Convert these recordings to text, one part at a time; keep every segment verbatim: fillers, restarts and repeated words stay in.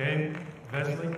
Okay, Vesely.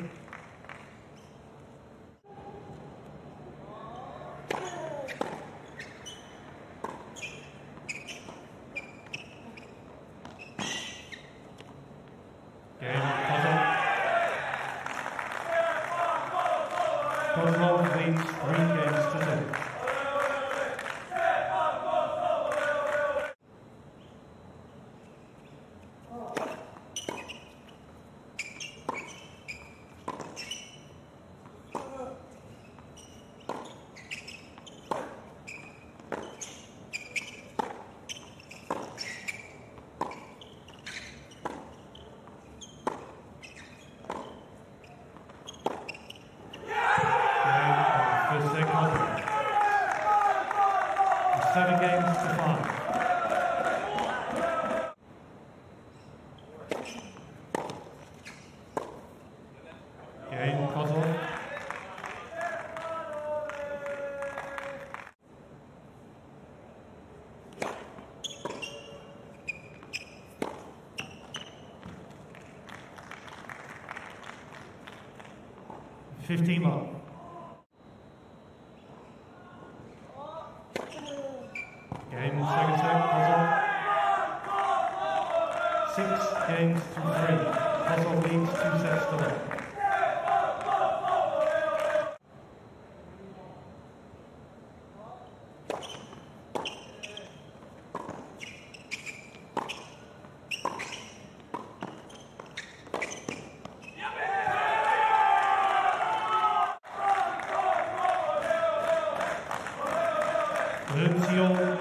Okay, Kozlov. Kozlov leads three games to two. Seven games to five. Okay, Kozlov. Fifteen love. Game, second set, Kozlov. Six games to three. Kozlov leads two sets to one. Lucio.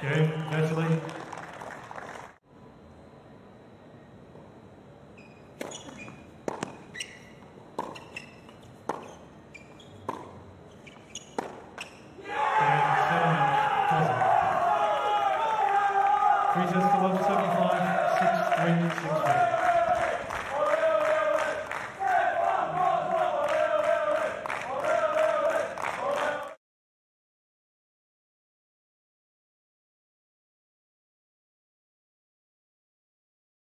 Jiri Vesely.